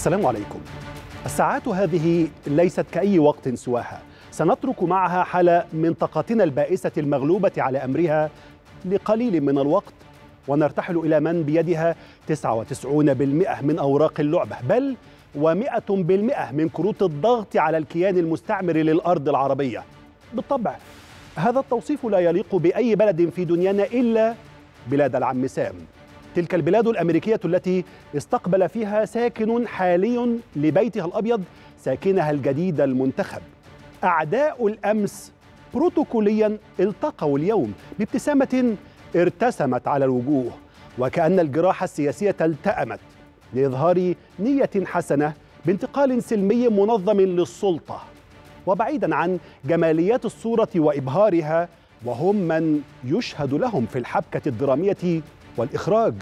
السلام عليكم. الساعات هذه ليست كأي وقت سواها، سنترك معها حالة من طاقتنا البائسة المغلوبة على أمرها لقليل من الوقت ونرتحل إلى من بيدها 99% من أوراق اللعبة، بل و100% من كروت الضغط على الكيان المستعمر للأرض العربية. بالطبع هذا التوصيف لا يليق بأي بلد في دنيانا إلا بلاد العم سام، تلك البلاد الأمريكية التي استقبل فيها ساكن حالي لبيتها الأبيض ساكنها الجديد المنتخب. أعداء الأمس بروتوكوليا التقوا اليوم بابتسامة ارتسمت على الوجوه، وكأن الجراحة السياسية التأمت لإظهار نية حسنة بانتقال سلمي منظم للسلطة، وبعيدا عن جماليات الصورة وإبهارها، وهم من يشهد لهم في الحبكة الدرامية والإخراج.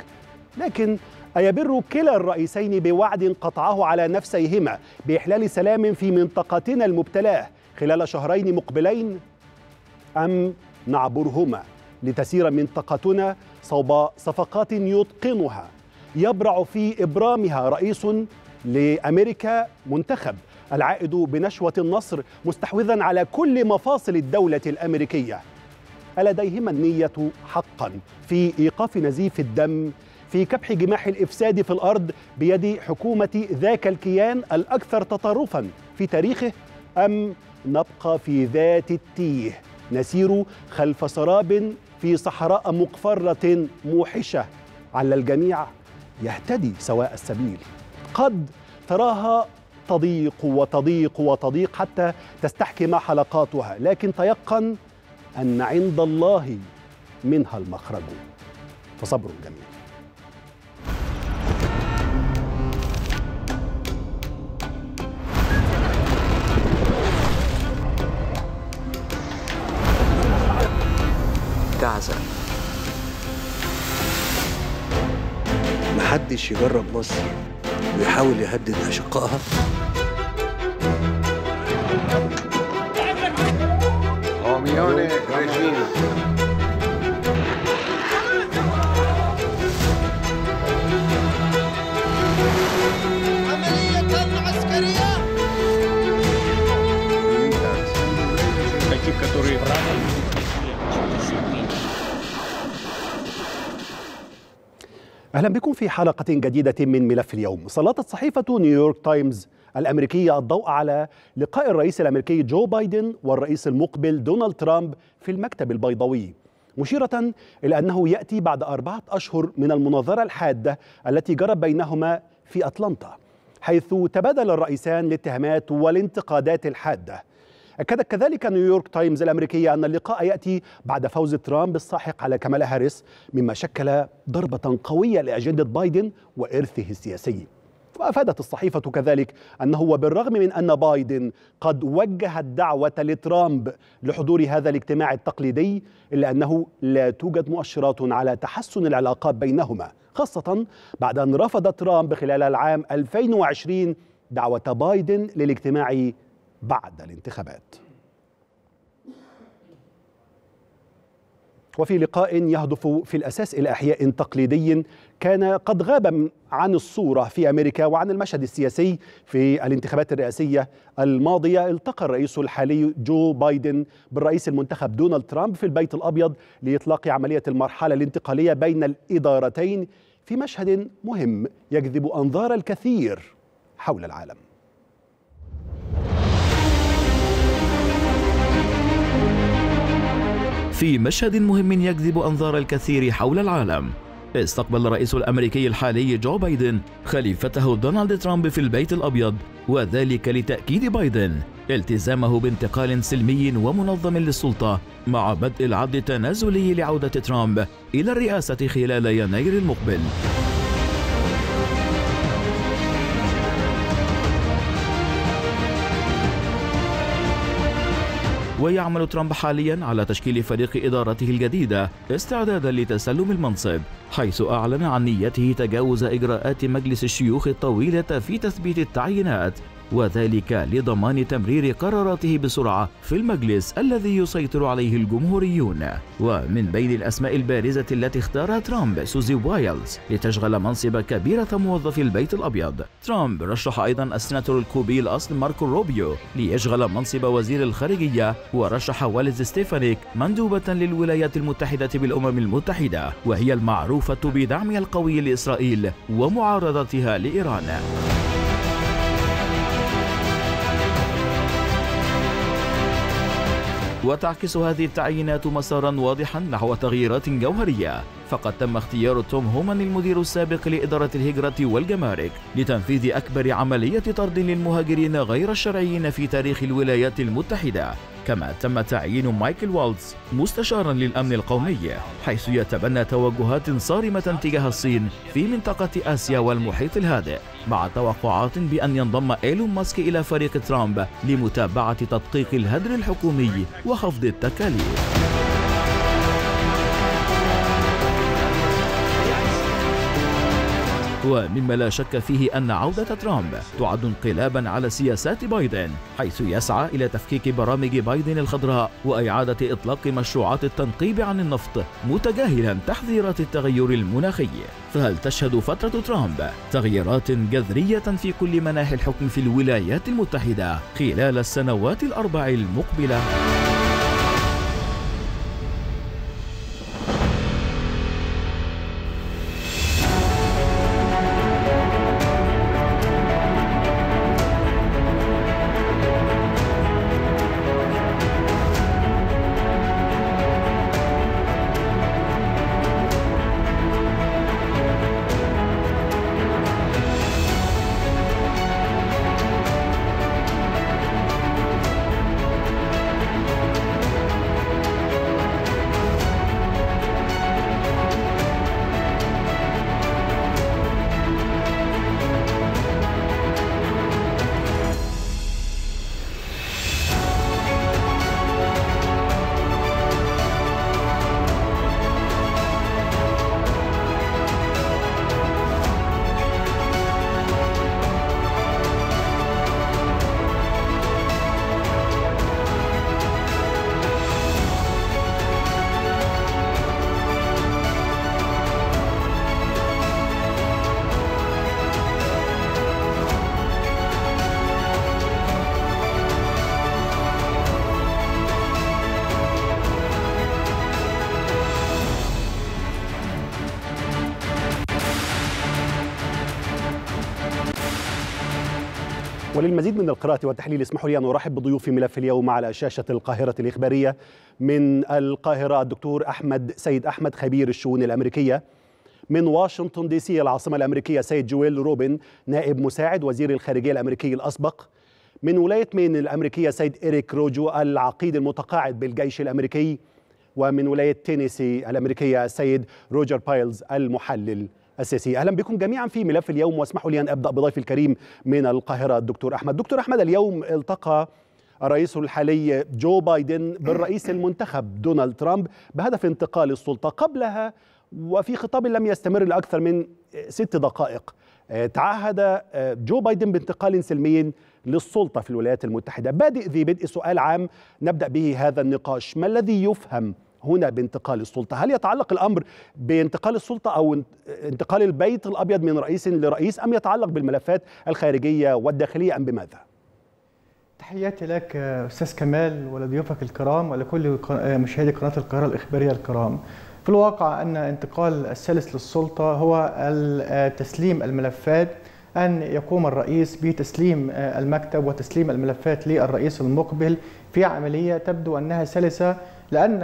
لكن أيبر كلا الرئيسين بوعد قطعه على نفسيهما بإحلال سلام في منطقتنا المبتلاة خلال شهرين مقبلين، أم نعبرهما لتسير منطقتنا صوب صفقات يتقنها يبرع في إبرامها رئيس لأمريكا منتخب العائد بنشوة النصر مستحوذا على كل مفاصل الدولة الأمريكية؟ ألديهما النية حقا في إيقاف نزيف الدم، في كبح جماح الإفساد في الأرض بيد حكومة ذاك الكيان الأكثر تطرفا في تاريخه، أم نبقى في ذات التيه نسير خلف سراب في صحراء مقفرة موحشة على الجميع يهتدي سواء السبيل؟ قد تراها تضيق وتضيق وتضيق حتى تستحكم حلقاتها، لكن تيقن أن عند الله منها المخرج، فصبر جميل. تعزى محدش يجرب مصر ويحاول يهدد أشقائها. عمياني رجيم عملية عسكرية أهلا بكم في حلقة جديدة من ملف اليوم. سلطت صحيفة نيويورك تايمز الأمريكية الضوء على لقاء الرئيس الأمريكي جو بايدن والرئيس المقبل دونالد ترامب في المكتب البيضاوي، مشيرة إلى أنه يأتي بعد 4 أشهر من المناظرة الحادة التي جرت بينهما في أتلانتا، حيث تبادل الرئيسان الاتهامات والانتقادات الحادة. أكدت كذلك نيويورك تايمز الأمريكية أن اللقاء يأتي بعد فوز ترامب الساحق على كامالا هاريس، مما شكل ضربة قوية لأجندة بايدن وإرثه السياسي. وأفادت الصحيفة كذلك أنه وبالرغم من أن بايدن قد وجه الدعوة لترامب لحضور هذا الاجتماع التقليدي، إلا أنه لا توجد مؤشرات على تحسن العلاقات بينهما، خاصة بعد أن رفض ترامب خلال العام 2020 دعوة بايدن للاجتماع بعد الانتخابات. وفي لقاء يهدف في الأساس إلى إحياء تقليدي كان قد غاب عن الصورة في أمريكا وعن المشهد السياسي في الانتخابات الرئاسية الماضية، التقى الرئيس الحالي جو بايدن بالرئيس المنتخب دونالد ترامب في البيت الأبيض لإطلاق عملية المرحلة الانتقالية بين الإدارتين في مشهد مهم يجذب أنظار الكثير حول العالم. في مشهد مهم يجذب أنظار الكثير حول العالم، استقبل الرئيس الأمريكي الحالي جو بايدن خليفته دونالد ترامب في البيت الأبيض، وذلك لتأكيد بايدن التزامه بانتقال سلمي ومنظم للسلطة مع بدء العد التنازلي لعودة ترامب إلى الرئاسة خلال يناير المقبل. ويعمل ترامب حاليا على تشكيل فريق إدارته الجديدة استعدادا لتسلم المنصب، حيث أعلن عن نيته تجاوز إجراءات مجلس الشيوخ الطويلة في تثبيت التعيينات وذلك لضمان تمرير قراراته بسرعة في المجلس الذي يسيطر عليه الجمهوريون. ومن بين الأسماء البارزة التي اختارها ترامب سوزي وايلز لتشغل منصب كبيرة موظفي البيت الأبيض. ترامب رشح أيضا السناتور الكوبي الأصل ماركو روبيو ليشغل منصب وزير الخارجية، ورشح والز ستيفانيك مندوبة للولايات المتحدة بالأمم المتحدة، وهي المعروفة بدعمها القوي لإسرائيل ومعارضتها لإيران. وتعكس هذه التعيينات مسارا واضحا نحو تغييرات جوهرية، فقد تم اختيار توم هومان المدير السابق لإدارة الهجرة والجمارك لتنفيذ أكبر عملية طرد للمهاجرين غير الشرعيين في تاريخ الولايات المتحدة. كما تم تعيين مايكل والتز مستشارا للأمن القومي، حيث يتبنى توجهات صارمة تجاه الصين في منطقة آسيا والمحيط الهادئ، مع توقعات بأن ينضم إيلون ماسك إلى فريق ترامب لمتابعة تدقيق الهدر الحكومي وخفض التكاليف. ومما لا شك فيه أن عودة ترامب تعد انقلابا على سياسات بايدن، حيث يسعى إلى تفكيك برامج بايدن الخضراء وإعادة إطلاق مشروعات التنقيب عن النفط، متجاهلا تحذيرات التغير المناخي. فهل تشهد فترة ترامب تغييرات جذرية في كل مناحي الحكم في الولايات المتحدة خلال السنوات الأربع المقبلة؟ وللمزيد من القراءة والتحليل اسمحوا لي أن أرحب بضيوف ملف اليوم على شاشة القاهرة الإخبارية. من القاهرة الدكتور أحمد سيد أحمد خبير الشؤون الأمريكية، من واشنطن دي سي العاصمة الأمريكية سيد جويل روبن نائب مساعد وزير الخارجية الأمريكي الأسبق، من ولاية مين الأمريكية سيد إريك روجو العقيد المتقاعد بالجيش الأمريكي، ومن ولاية تينيسي الأمريكية سيد روجر بايلز المحلل السياسي. أهلا بكم جميعا في ملف اليوم، واسمحوا لي أن أبدأ بضيفي الكريم من القاهرة الدكتور أحمد. دكتور أحمد، اليوم التقى الرئيس الحالي جو بايدن بالرئيس المنتخب دونالد ترامب بهدف انتقال السلطة. قبلها وفي خطاب لم يستمر لأكثر من 6 دقائق تعهد جو بايدن بانتقال سلمي للسلطة في الولايات المتحدة. بادئ ذي بدء سؤال عام نبدأ به هذا النقاش، ما الذي يفهم هنا بانتقال السلطة؟ هل يتعلق الأمر بانتقال السلطة أو انتقال البيت الأبيض من رئيس لرئيس، أم يتعلق بالملفات الخارجية والداخلية، أم بماذا؟ تحياتي لك أستاذ كمال ولضيوفك الكرام ولكل مشاهدي قناة القاهرة الإخبارية الكرام. في الواقع أن انتقال السلس للسلطة هو تسليم الملفات، أن يقوم الرئيس بتسليم المكتب وتسليم الملفات للرئيس المقبل في عملية تبدو أنها سلسة، لأن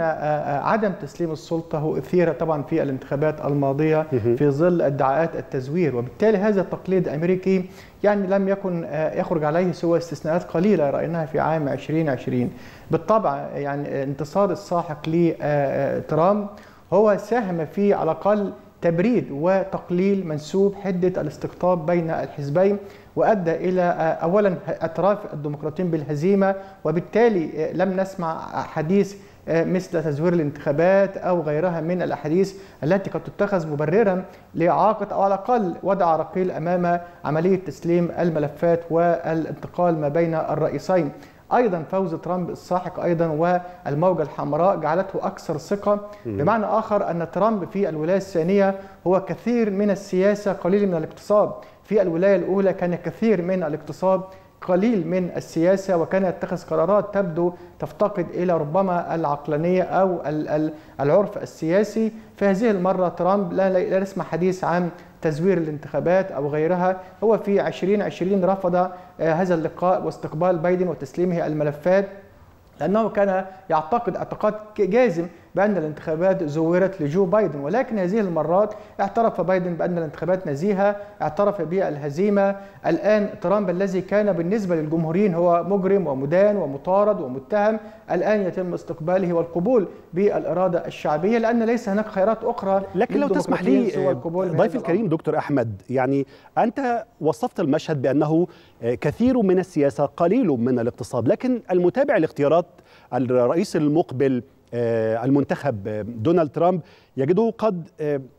عدم تسليم السلطة هو أثير طبعا في الانتخابات الماضية في ظل ادعاءات التزوير، وبالتالي هذا التقليد الأمريكي يعني لم يكن يخرج عليه سوى استثناءات قليلة رأيناها في عام 2020. بالطبع يعني انتصار الساحق لترامب هو ساهم في على الأقل تبريد وتقليل منسوب حدة الاستقطاب بين الحزبين، وأدى إلى أولا أطراف الديمقراطيين بالهزيمة، وبالتالي لم نسمع حديث مثل تزوير الانتخابات أو غيرها من الأحاديث التي قد تتخذ مبررا لإعاقة أو على الأقل وضع رقيل أمام عملية تسليم الملفات والانتقال ما بين الرئيسين. أيضا فوز ترامب الساحق أيضا والموجة الحمراء جعلته أكثر ثقة، بمعنى آخر أن ترامب في الولاية الثانية هو كثير من السياسة قليل من الاقتصاد، في الولاية الأولى كان كثير من الاقتصاد قليل من السياسة، وكان يتخذ قرارات تبدو تفتقد إلى ربما العقلانية أو العرف السياسي. في هذه المرة ترامب لا نسمع حديث عن تزوير الانتخابات أو غيرها. هو في 2020 رفض هذا اللقاء واستقبال بايدن وتسليمه الملفات، لأنه كان يعتقد اعتقاد جازم بأن الانتخابات زورت لجو بايدن. ولكن هذه المرات اعترف بايدن بأن الانتخابات نزيهة، اعترف بالهزيمة. الآن ترامب الذي كان بالنسبة للجمهوريين هو مجرم ومدان ومطارد ومتهم، الآن يتم استقباله والقبول بالإرادة الشعبية، لأن ليس هناك خيارات أخرى. لكن لو تسمح لي ضيف الكريم دكتور أحمد، يعني أنت وصفت المشهد بأنه كثير من السياسة قليل من الاقتصاد، لكن المتابع لاختيارات الرئيس المقبل المنتخب دونالد ترامب يجده قد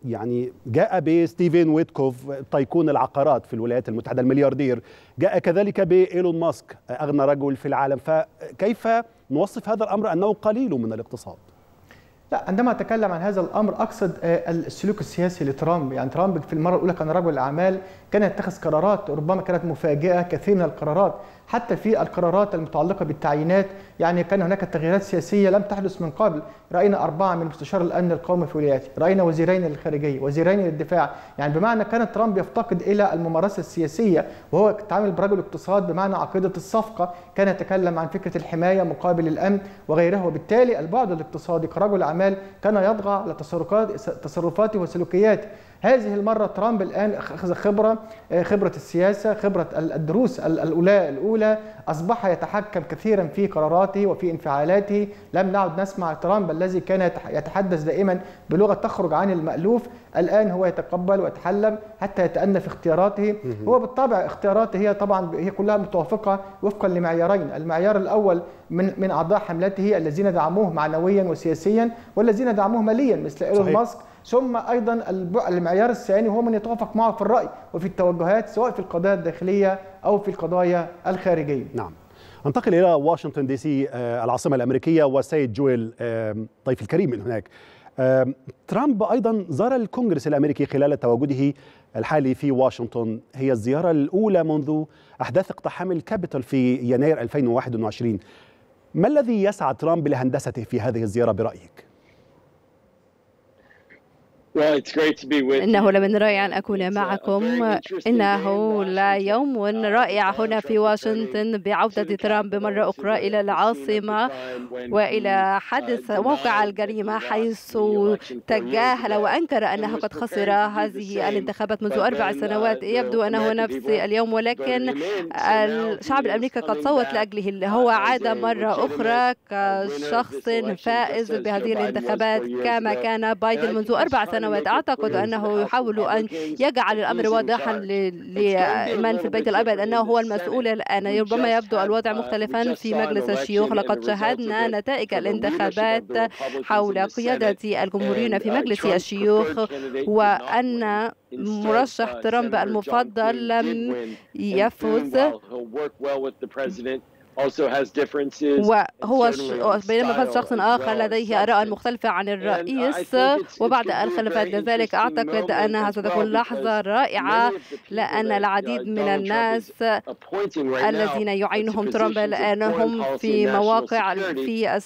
يعني جاء بستيفن ويتكوف طيكون العقارات في الولايات المتحدة الملياردير، جاء كذلك بإيلون ماسك أغنى رجل في العالم، فكيف نوصف هذا الأمر أنه قليل من الاقتصاد؟ لا، عندما أتكلم عن هذا الأمر أقصد السلوك السياسي لترامب. يعني ترامب في المرة الأولى كان رجل أعمال، كان يتخذ قرارات ربما كانت مفاجئة، كثير من القرارات حتى في القرارات المتعلقة بالتعيينات، يعني كان هناك تغييرات سياسية لم تحدث من قبل. رأينا 4 من مستشار الأمن القومي في ولاياته، رأينا وزيرين للخارجية، وزيرين للدفاع، يعني بمعنى كان ترامب يفتقد إلى الممارسة السياسية، وهو تعامل برجل اقتصاد بمعنى عقيدة الصفقة، كان يتكلم عن فكرة الحماية مقابل الأمن وغيره. وبالتالي البعد الاقتصادي كرجل أعمال كان يضغى على تصرفاته وسلوكياته. هذه المرة ترامب الآن أخذ خبرة السياسة، خبرة الدروس الأولى، أصبح يتحكم كثيرا في قراراته وفي انفعالاته. لم نعد نسمع ترامب الذي كان يتحدث دائما بلغة تخرج عن المألوف، الآن هو يتقبل ويتحلم حتى يتأنى في اختياراته. هو بالطبع اختياراته هي طبعا هي كلها متوافقة وفقا لمعيارين، المعيار الأول من أعضاء حملته الذين دعموه معنويا وسياسيا والذين دعموه ماليا مثل إيلون ماسك، ثم أيضا المعيار الثاني هو من يتوافق معه في الرأي وفي التوجهات سواء في القضايا الداخلية أو في القضايا الخارجية. نعم، انتقل إلى واشنطن دي سي العاصمة الأمريكية والسيد جويل ضيف الكريم من هناك. ترامب أيضا زار الكونغرس الأمريكي خلال تواجده الحالي في واشنطن، هي الزيارة الأولى منذ أحداث اقتحام الكابيتول في يناير 2021. ما الذي يسعى ترامب لهندسته في هذه الزيارة برأيك؟ إنه لمن رائع أن أكون معكم. إنه يوم رائع هنا في واشنطن بعودة ترامب مرة أخرى إلى العاصمة وإلى حدث موقع الجريمة، حيث تجاهل وأنكر أنه قد خسر هذه الانتخابات منذ 4 سنوات. يبدو أنه نفس اليوم، ولكن الشعب الأمريكي قد صوت لأجله. هو عاد مرة أخرى كشخص فائز بهذه الانتخابات كما كان بايدن منذ 4 سنوات. أعتقد أنه يحاول أن يجعل الأمر واضحا لمن في البيت الأبيض أنه هو المسؤول الآن. ربما يبدو الوضع مختلفا في مجلس الشيوخ، لقد شاهدنا نتائج الانتخابات حول قيادة الجمهوريين في مجلس الشيوخ، وأن مرشح ترامب المفضل لم يفوز، وهو بينما شخص آخر لديه آراء مختلفة عن الرئيس وبعض الخلافات. لذلك أعتقد أنها ستكون لحظة رائعة، لأن العديد من الناس الذين يعينهم ترامب الآن هم في مواقع في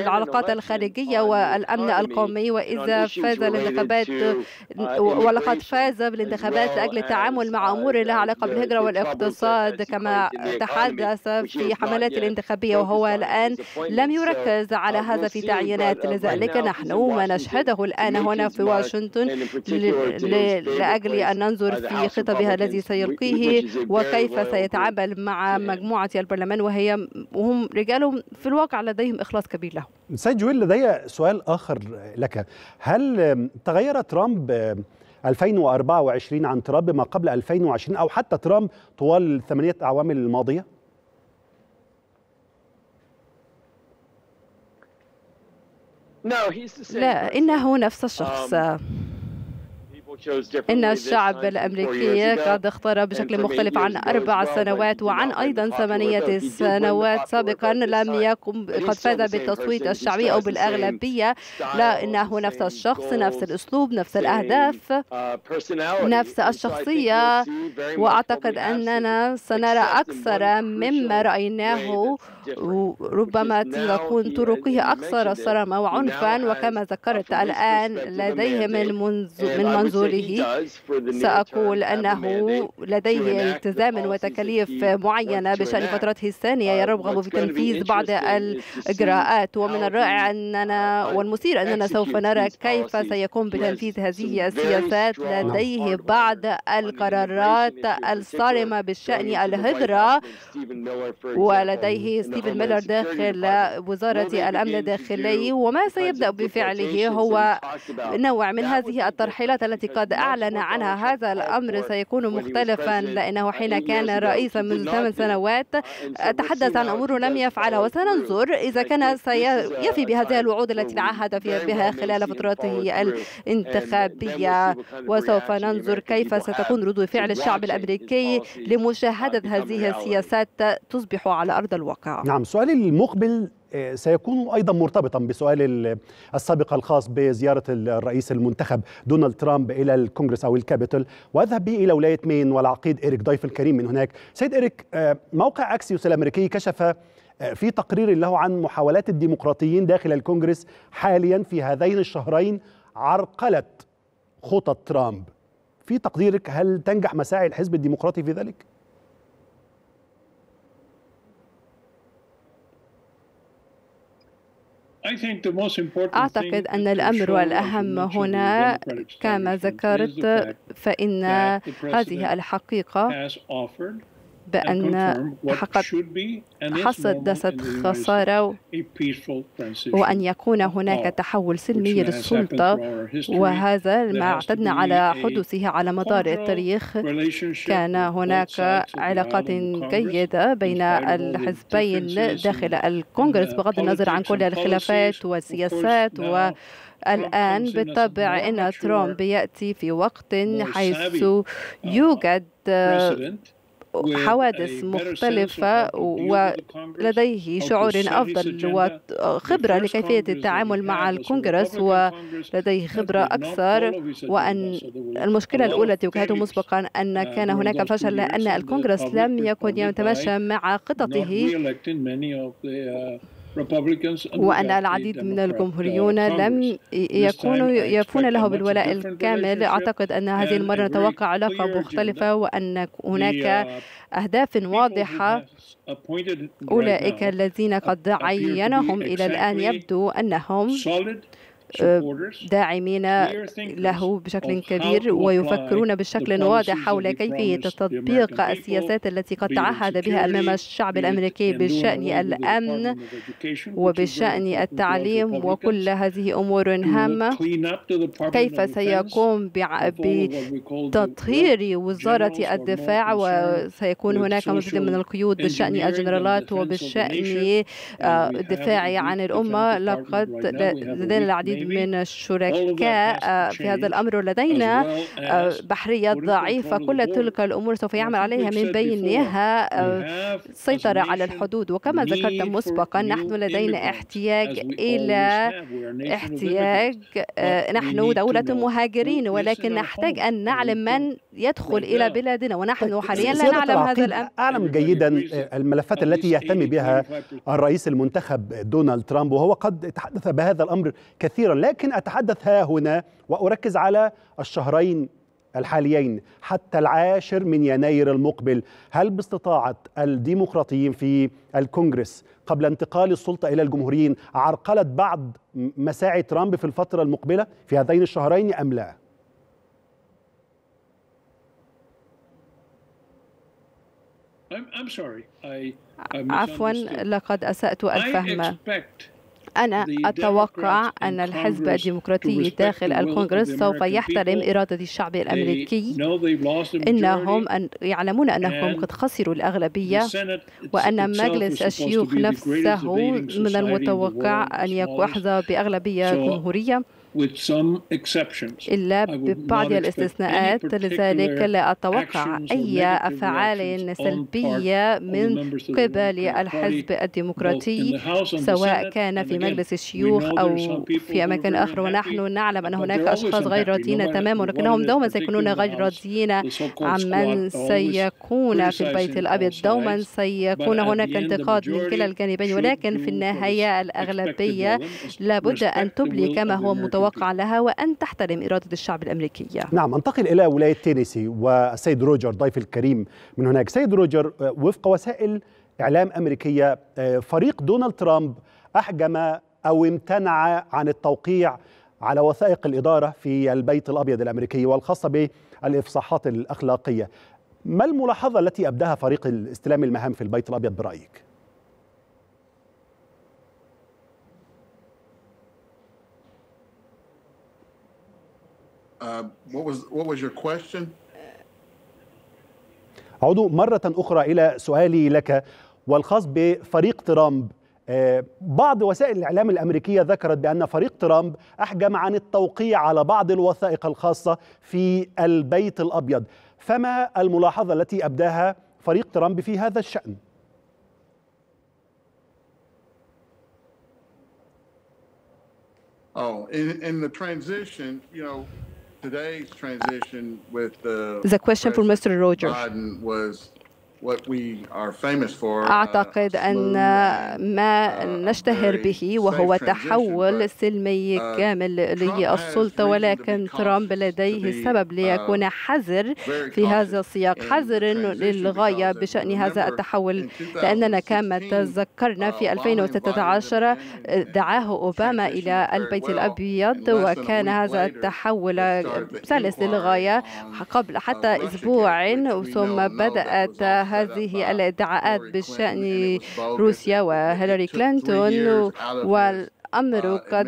العلاقات الخارجية والأمن القومي، وإذا فاز الانتخابات ولقد فاز بالانتخابات لأجل التعامل مع أمور لها علاقة بالهجرة والاقتصاد كما تحدث في حملات الانتخابية، وهو الآن لم يركز على هذا في تعيينات. لذلك نحن ما نشهده الآن هنا في واشنطن لأجل أن ننظر في خطبها الذي سيلقيه وكيف سيتعامل مع مجموعة البرلمان، وهم رجالهم في الواقع لديهم إخلاص كبير له. سيد جويل، لدي سؤال آخر لك، هل تغير ترامب 2024 عن ترامب ما قبل 2020 أو حتى ترامب طوال 8 أعوام الماضية؟ لا، إنه نفس الشخص. إن الشعب الأمريكي قد اختار بشكل مختلف عن 4 سنوات وعن أيضا 8 سنوات سابقا، لم يقم قد فاز بالتصويت الشعبي أو بالأغلبية. لا، إنه نفس الشخص، نفس الأسلوب، نفس الأهداف، نفس الشخصية. وأعتقد أننا سنرى أكثر مما رأيناه، ربما تكون طرقه أكثر صرامة وعنفا. وكما ذكرت الآن لديه من منظور سأقول أنه لديه التزام وتكاليف معينة بشأن فترته الثانية، يرغب في تنفيذ بعض الإجراءات. ومن الرائع أننا والمثير أننا سوف نرى كيف سيقوم بتنفيذ هذه السياسات. لديه بعض القرارات الصارمة بشأن الهجرة، ولديه ستيفن ميلر داخل وزارة الأمن الداخلي. وما سيبدأ بفعله هو نوع من هذه الترحيلات التي قد أعلن عنها. هذا الأمر سيكون مختلفا، لأنه حين كان رئيسا منذ 8 سنوات تحدث عن أمور لم يفعلها. وسننظر إذا كان سيفي بهذه الوعود التي تعهد بها خلال فترته الانتخابية. وسوف ننظر كيف ستكون ردود فعل الشعب الأمريكي لمشاهدة هذه السياسات تصبح على أرض الواقع. نعم، سؤالي المقبل سيكون أيضا مرتبطا بسؤال السابق الخاص بزيارة الرئيس المنتخب دونالد ترامب إلى الكونغرس أو الكابيتول، وأذهب به إلى ولاية مين والعقيد إيريك ضيف الكريم من هناك. سيد إيريك، موقع أكسيوس الأمريكي كشف في تقرير له عن محاولات الديمقراطيين داخل الكونغرس حاليا في هذين الشهرين عرقلة خطط ترامب. في تقديرك هل تنجح مساعي الحزب الديمقراطي في ذلك؟ أعتقد أن الأمر والأهم هنا كما ذكرت، فإن هذه الحقيقة بأن فقط حصدت خسارة، وأن يكون هناك تحول سلمي للسلطة. وهذا ما اعتدنا على حدوثه على مدار التاريخ. كان هناك علاقات جيدة بين الحزبين داخل الكونغرس بغض النظر عن كل الخلافات والسياسات. والآن بالطبع إن ترامب يأتي في وقت حيث يوجد حوادث مختلفة، ولديه شعور أفضل وخبرة لكيفية التعامل مع الكونغرس، ولديه خبرة أكثر. وأن المشكلة الأولى التي واجهته مسبقا أن كان هناك فشل، لأن الكونغرس لم يكن يتماشى مع خططه، وأن العديد من الجمهوريون لم يكونوا يفون له بالولاء الكامل. أعتقد أن هذه المرة نتوقع علاقة مختلفة، وأن هناك أهداف واضحة. أولئك الذين قد عينهم إلى الآن يبدو أنهم داعمين له بشكل كبير، ويفكرون بشكل واضح حول كيفية تطبيق السياسات التي قد تعهد بها أمام الشعب الأمريكي بشأن الأمن وبشأن التعليم وكل هذه أمور هامة. كيف سيقوم بتطهير وزارة الدفاع، وسيكون هناك مزيد من القيود بشأن الجنرالات وبشأن الدفاع عن الأمة. لقد لدينا العديد من الشركاء في هذا الأمر، لدينا بحرية ضعيفة. كل تلك الأمور سوف يعمل عليها من بينها السيطرة على الحدود. وكما ذكرت مسبقا، نحن لدينا احتياج نحن دولة مهاجرين، ولكن نحتاج أن نعلم من يدخل إلى بلادنا، ونحن حاليا لا نعلم هذا الأمر. أعلم جيدا الملفات التي يهتم بها الرئيس المنتخب دونالد ترامب، وهو قد تحدث بهذا الأمر كثيرا، لكن أتحدث ها هنا وأركز على الشهرين الحاليين حتى 10 يناير المقبل. هل باستطاعة الديمقراطيين في الكونغرس قبل انتقال السلطة إلى الجمهوريين عرقلة بعض مساعي ترامب في الفترة المقبلة في هذين الشهرين أم لا؟ عفوا، لقد أسأت الفهم. أنا أتوقع أن الحزب الديمقراطي داخل الكونغرس سوف يحترم إرادة الشعب الأمريكي. إنهم يعلمون أنهم قد خسروا الأغلبية، وأن مجلس الشيوخ نفسه من المتوقع أن يحظى بأغلبية جمهورية إلا ببعض الاستثناءات. لذلك لا أتوقع أي أفعال سلبية من قبل الحزب الديمقراطي سواء كان في مجلس الشيوخ أو في أماكن أخرى. ونحن نعلم أن هناك أشخاص غير راضين تماما، ولكنهم دوما سيكونون غير راضين عمن سيكون في البيت الأبيض. دوما سيكون هناك انتقاد من كلا الجانبين، ولكن في النهاية الأغلبية لابد أن تبلي كما هو متوقع لها وأن تحترم إرادة الشعب الأمريكية. نعم، انتقل إلى ولاية تينيسي والسيد روجر ضيف الكريم من هناك. سيد روجر، وفق وسائل إعلام أمريكية فريق دونالد ترامب أحجم أو امتنع عن التوقيع على وثائق الإدارة في البيت الأبيض الأمريكي والخاصة بالإفصاحات الأخلاقية. ما الملاحظة التي أبداها فريق الاستلام المهام في البيت الأبيض برأيك؟ What was your question? أعود مرة أخرى إلى سؤالي لك والخاص بفريق ترامب. بعض وسائل الإعلام الأمريكية ذكرت بأن فريق ترامب أحجم عن التوقيع على بعض الوثائق الخاصة في البيت الأبيض، فما الملاحظة التي أبداها فريق ترامب في هذا الشأن؟ In the transition, today's transition with the question for Mr. Rogers. Biden was what we are famous for. أعتقد أن ما نشتهر به وهو تحول سلمي كامل للسلطة، ولكن ترامب لديه سبب ليكون حذر في هذا السياق، حذر للغاية بشأن هذا التحول، لأننا كما تذكرنا في 2016 دعاه أوباما إلى البيت الأبيض، وكان هذا التحول سلس للغاية قبل حتى أسبوع، ثم بدأت هذه الادعاءات بشأن روسيا وهيلاري كلينتون والأمر قد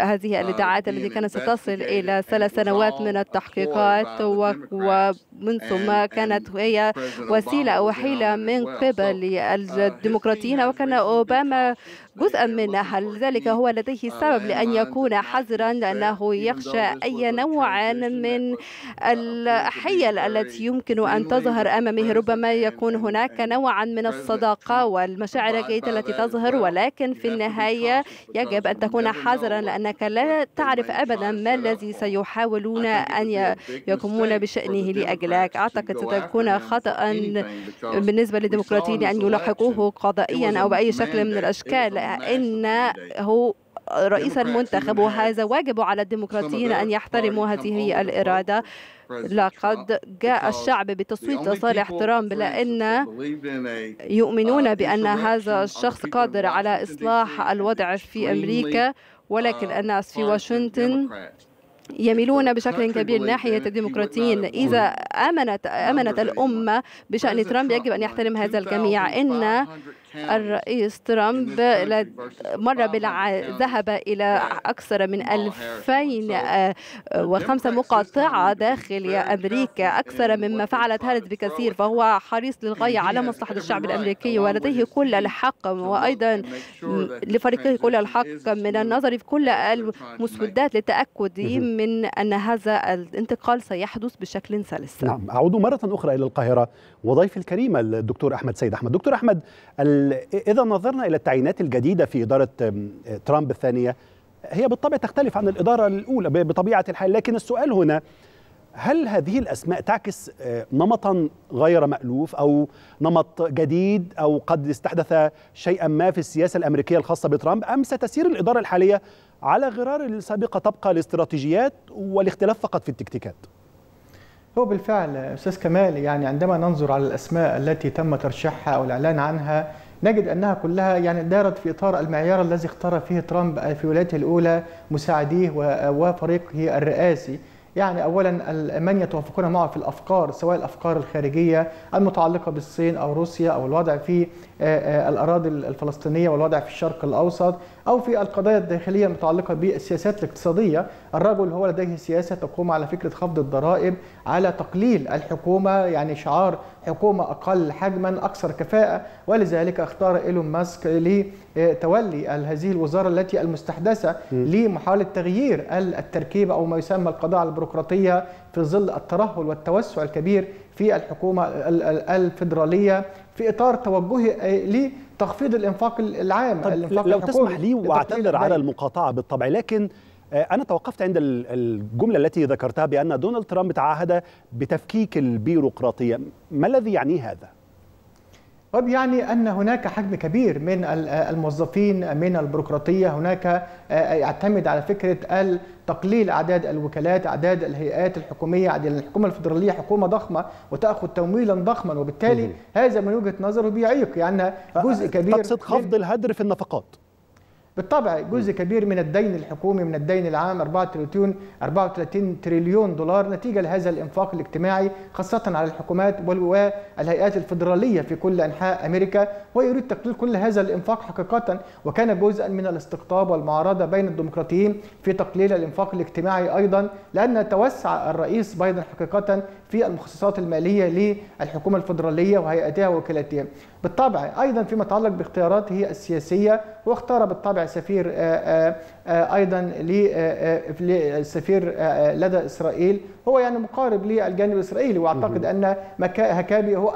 هذه الادعاءات التي كانت ستصل إلى 3 سنوات من التحقيقات، ومن ثم كانت هي وسيلة أو حيلة من قبل الديمقراطيين، وكان أوباما جزءا منها. لذلك هو لديه سبب لأن يكون حذرا، لأنه يخشى أي نوع من الحيل التي يمكن أن تظهر أمامه. ربما يكون هناك نوعا من الصداقة والمشاعر الجيدة التي تظهر، ولكن في النهاية يجب أن تكون حذرا، لأنك لا تعرف أبدا ما الذي سيحاولون أن يقومون بشأنه لأجلك. أعتقد ستكون خطأ بالنسبة للديمقراطيين أن يلاحقوه قضائيا أو بأي شكل من الأشكال، لأنه رئيس المنتخب، وهذا واجب على الديمقراطيين أن يحترموا هذه الإرادة. لقد جاء الشعب بتصويت لصالح ترامب لأن يؤمنون بأن هذا الشخص قادر على إصلاح الوضع في أمريكا، ولكن الناس في واشنطن يميلون بشكل كبير ناحية الديمقراطيين. إذا آمنت الأمة بشأن ترامب يجب أن يحترم هذا الجميع. إن الرئيس ترامب ذهب إلى أكثر من 2005 مقاطعة داخل أمريكا، أكثر مما فعلت هارس بكثير، فهو حريص للغاية على مصلحة الشعب الأمريكي ولديه كل الحق، وأيضا لفريقه كل الحق من النظر في كل المسودات للتأكد من أن هذا الانتقال سيحدث بشكل سلس. نعم، أعود مرة أخرى إلى القاهرة وضيف الكريم الدكتور أحمد سيد أحمد. دكتور أحمد، إذا نظرنا إلى التعيينات الجديدة في إدارة ترامب الثانية هي بالطبع تختلف عن الإدارة الأولى بطبيعة الحال، لكن السؤال هنا هل هذه الأسماء تعكس نمطا غير مألوف أو نمط جديد أو قد استحدث شيئا ما في السياسة الأمريكية الخاصة بترامب، أم ستسير الإدارة الحالية على غرار السابقة؟ تبقى الاستراتيجيات والاختلاف فقط في التكتيكات. هو بالفعل أستاذ كمال، عندما ننظر على الأسماء التي تم ترشيحها أو الإعلان عنها نجد أنها كلها دارت في إطار المعيار الذي اختار فيه ترامب في ولايته الأولى مساعديه وفريقه الرئاسي. أولا من يتوافقون معه في الأفكار، سواء الأفكار الخارجية المتعلقة بالصين أو روسيا أو الوضع في الأراضي الفلسطينية والوضع في الشرق الأوسط أو في القضايا الداخلية المتعلقة بالسياسات الاقتصادية. الرجل هو لديه سياسة تقوم على فكرة خفض الضرائب، على تقليل الحكومة، يعني شعار حكومة أقل حجما أكثر كفاءة، ولذلك اختار إيلون ماسك لتولي هذه الوزارة التي المستحدثة لمحاولة تغيير التركيبة أو ما يسمى القضاء على البيروقراطية في ظل الترهل والتوسع الكبير في الحكومة الفيدرالية في إطار توجهه لتخفيض الإنفاق العام. الإنفاق لو تسمح لي وأعتذر على المقاطعة بالطبع، لكن أنا توقفت عند الجملة التي ذكرتها بأن دونالد ترامب تعهد بتفكيك البيروقراطية، ما الذي يعنيه هذا؟ وبيعني أن هناك حجم كبير من الموظفين من البيروقراطية، هناك يعتمد على فكرة تقليل أعداد الوكالات، أعداد الهيئات الحكومية. الحكومة الفيدرالية حكومة ضخمة وتأخذ تمويلا ضخما، وبالتالي هذا من وجهة نظره بيعيق، يعني جزء كبير تقصد خفض الهدر في النفقات. بالطبع جزء كبير من الدين الحكومي، من الدين العام 34 تريليون دولار نتيجة لهذا الإنفاق الاجتماعي، خاصة على الحكومات والهيئات الفيدرالية في كل أنحاء أمريكا، ويريد تقليل كل هذا الإنفاق حقيقة، وكان جزءا من الاستقطاب والمعارضة بين الديمقراطيين في تقليل الإنفاق الاجتماعي أيضا، لأن توسع الرئيس بايدن حقيقة في المخصصات المالية للحكومة الفيدرالية وهيئاتها ووكالاتها. بالطبع أيضا فيما يتعلق باختياراته السياسية، واختار بالطبع سفير أيضا للسفير لدى إسرائيل، هو يعني مقارب للجانب الإسرائيلي، وأعتقد أن هكابي هو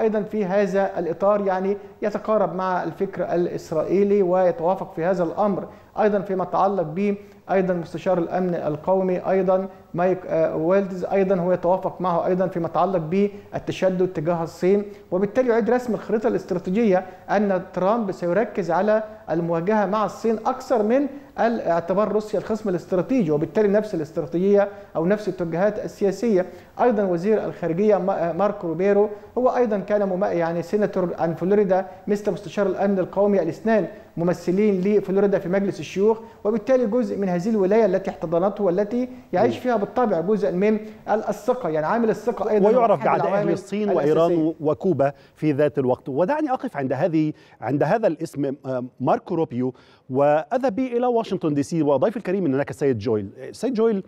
أيضا في هذا الإطار، يعني يتقارب مع الفكر الإسرائيلي ويتوافق في هذا الأمر. أيضا فيما يتعلق به أيضا مستشار الأمن القومي أيضا مايك والتز، أيضا هو يتوافق معه أيضا فيما يتعلق بالتشدد تجاه الصين، وبالتالي يعيد رسم الخريطة الاستراتيجية أن ترامب سيركز على المواجهة مع الصين أكثر من اعتبار روسيا الخصم الاستراتيجي، وبالتالي نفس الاستراتيجية أو نفس التوجهات السياسية. أيضا وزير الخارجية ماركو روبيرو هو أيضا كان يعني سيناتور عن فلوريدا مثل مستشار الأمن القومي، الاثنان ممثلين لفلوريدا في مجلس الشيوخ، وبالتالي جزء من هذه الولاية التي احتضنته والتي يعيش فيها بالطبع جزءا من الثقة، يعني عامل الثقة أيضا، ويعرف بعداء الصين وإيران وكوبا في ذات الوقت. ودعني أقف عند هذا الاسم ماركو روبيو، وأذهب به إلى واشنطن دي سي وضيف الكريم إن هناك السيد جويل. السيد جويل،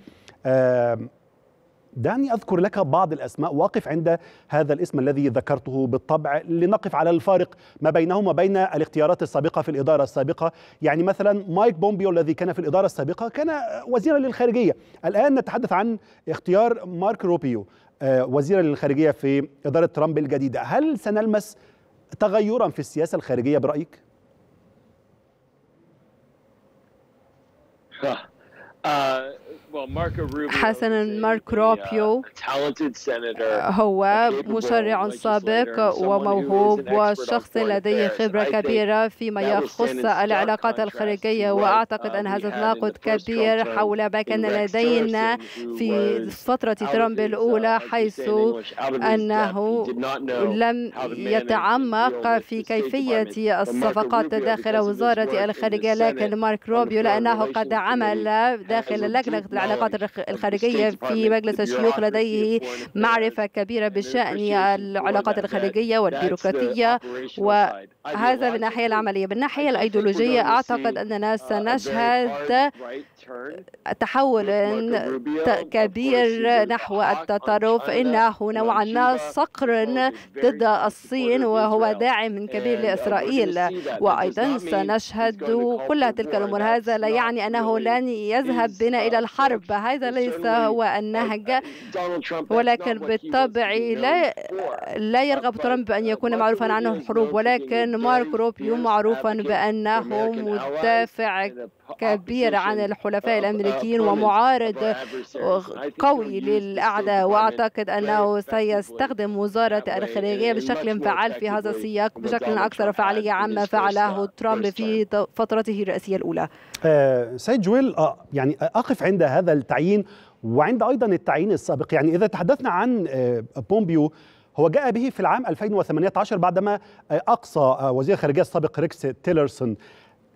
دعني أذكر لك بعض الأسماء وأقف عند هذا الاسم الذي ذكرته بالطبع لنقف على الفارق ما بينهما وبين الاختيارات السابقة في الإدارة السابقة. يعني مثلا مايك بومبيو الذي كان في الإدارة السابقة كان وزيرا للخارجية، الآن نتحدث عن اختيار مارك روبيو وزيرا للخارجية في إدارة ترامب الجديدة. هل سنلمس تغيرا في السياسة الخارجية برأيك؟ حسناً، مارك روبيو هو مشرع سابق وموهوب وشخص لديه خبرة كبيرة فيما يخص العلاقات الخارجية، وأعتقد أن هذا تناقض كبير حول ما كان لدينا في فترة ترامب الأولى، حيث أنه لم يتعمق في كيفية الصفقات داخل وزارة الخارجية، لكن مارك روبيو لأنه قد عمل داخل لجنة العلاقات الخارجية في مجلس الشيوخ لديه معرفة كبيرة بشأن العلاقات الخارجية والبيروقراطية، وهذا من الناحية العملية. من الناحية الأيديولوجية أعتقد أننا سنشهد تحولا كبير نحو التطرف، إنه نوعا ما صقر ضد الصين وهو داعم كبير لإسرائيل، وأيضا سنشهد كل تلك الأمور. هذا لا يعني أنه لن يذهب بنا إلى الحرب، هذا ليس هو النهج، ولكن بالطبع لا يرغب ترامب بأن يكون معروفا عنه الحروب، ولكن مارك روبيو معروفا بأنه مدافع كبير عن الحلفاء الأمريكيين ومعارض قوي للأعداء، وأعتقد أنه سيستخدم وزارة الخارجية بشكل فعال في هذا السياق، بشكل أكثر فعالية عما فعله ترامب في فترته الرئاسية الأولى. سيد جويل، يعني أقف عند هذا التعيين وعند أيضا التعيين السابق. يعني إذا تحدثنا عن بومبيو، هو جاء به في العام 2018 بعدما أقصى وزير الخارجية السابق ريكس تيلرسون.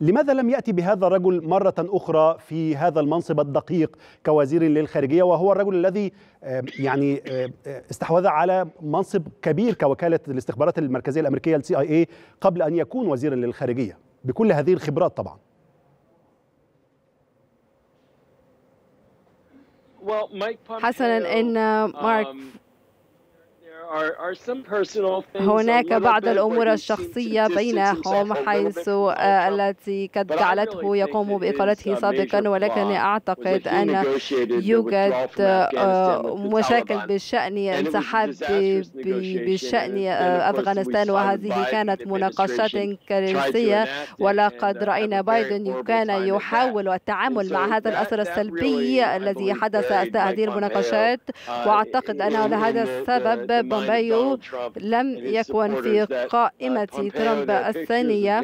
لماذا لم يأتي بهذا الرجل مرة أخرى في هذا المنصب الدقيق كوزير للخارجية، وهو الرجل الذي يعني استحوذ على منصب كبير كوكالة الاستخبارات المركزية الأمريكية CIA قبل أن يكون وزيرا للخارجية بكل هذه الخبرات طبعا؟ حسنا، إن مارك هناك بعض الأمور الشخصية بينهم، حيث التي قد جعلته يقوم بإقالته سابقا، ولكنني أعتقد أن يوجد مشاكل بشأن انسحاب بشأن أفغانستان، وهذه كانت مناقشات كارثية، ولقد رأينا بايدن كان يحاول التعامل مع هذا الأثر السلبي الذي حدث أثناء هذه المناقشات، وأعتقد أن لهذا السبب بومبيو لم يكن في قائمة ترامب الثانية،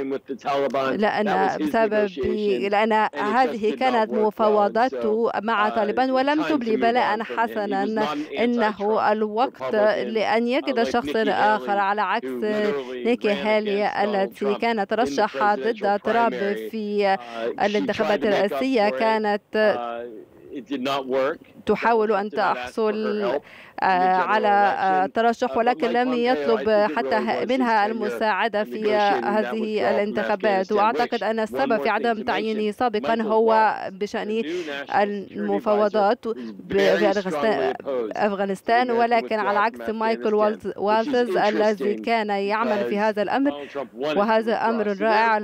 لأن هذه كانت مفاوضاته مع طالبان ولم تبلي بلاء حسنا. إنه الوقت لأن يجد شخص آخر، على عكس نيكي هالي التي كانت ترشحت ضد ترامب في الانتخابات الرئاسية، كانت تحاول أن تحصل على ترشح ولكن لم يطلب حتى منها المساعدة في هذه الانتخابات. وأعتقد أن السبب في عدم تعيينه سابقا هو بشأن المفاوضات بأفغانستان، ولكن على عكس مايكل والتز الذي كان يعمل في هذا الأمر، وهذا أمر رائع